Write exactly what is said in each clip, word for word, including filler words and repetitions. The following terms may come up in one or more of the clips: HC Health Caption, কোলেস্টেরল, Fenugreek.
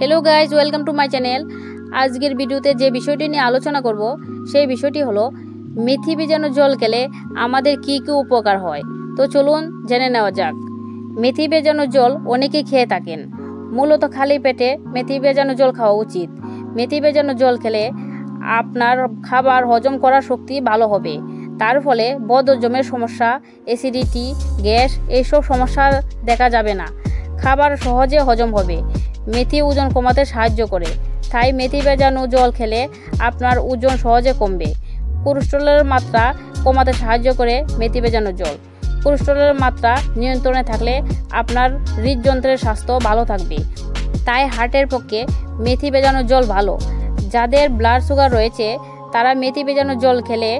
Hello guys, welcome to my channel. আজকের ভিডিওতে যে বিষয়টি নিয়ে আলোচনা করব সেই বিষয়টি হলো মেথি ভেজানো জল খেলে আমাদের কি কি উপকার হয়। তো চলুন জেনে নেওয়া যাক। মেথি ভেজানো জল অনেকেই খেয়ে থাকেন। মূলত খালি পেটে মেথি ভেজানো জল খাওয়া উচিত। মেথি ভেজানো জল খেলে আপনার খাবার হজম করার শক্তি ভালো হবে, তার ফলে বদহজমের সমস্যা, অ্যাসিডিটি, গ্যাস এইসব সমস্যা দেখা যাবে না, খাবার সহজে হজম হবে। মেথি ওজন কমাতে সাহায্য করে, তাই মেথি ভেজানো জল খেলে আপনার ওজন সহজে কমবে। কোলেস্টেরলের মাত্রা কমাতে সাহায্য করে মেথি ভেজানো জল। কোলেস্টেরলের মাত্রা নিয়ন্ত্রণে থাকলে আপনার হৃদযন্ত্রের স্বাস্থ্য ভালো থাকবে, তাই হার্টের পক্ষে মেথি ভেজানো জল ভালো। যাদের ব্লাড সুগার রয়েছে তারা মেথি ভেজানো জল খেলে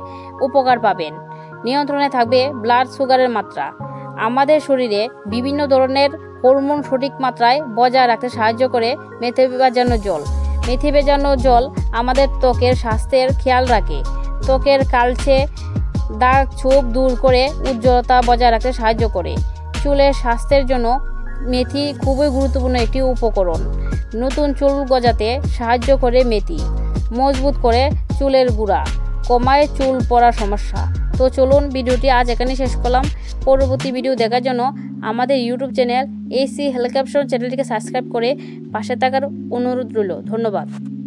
উপকার পাবেন। নিয়ন্ত্রণে থাকবে ব্লাড সুগারের মাত্রা। আমাদের শরীরে বিভিন্ন ধরনের হরমোন সঠিক মাত্রায় বজায় রাখতে সাহায্য করে মেথি ভেজানো জল। মেথি ভেজানো জল আমাদের ত্বকের স্বাস্থ্যের খেয়াল রাখে, ত্বকের কালচে দাগ ছোপ দূর করে উজ্জ্বলতা বজায় রাখতে সাহায্য করে। চুলের স্বাস্থ্যের জন্য মেথি খুবই গুরুত্বপূর্ণ একটি উপকরণ। নতুন চুল গজাতে সাহায্য করে মেথি, মজবুত করে চুলের গুঁড়া, কমায় চুল পড়ার সমস্যা। তো চলুন, ভিডিওটি আজ এখানে শেষ করলাম। পরবর্তী ভিডিও দেখার জন্য আমাদের YouTube channel HC health caption চ্যানেলটিকে সাবস্ক্রাইব করে পাশে থাকার অনুরোধ রইল। ধন্যবাদ।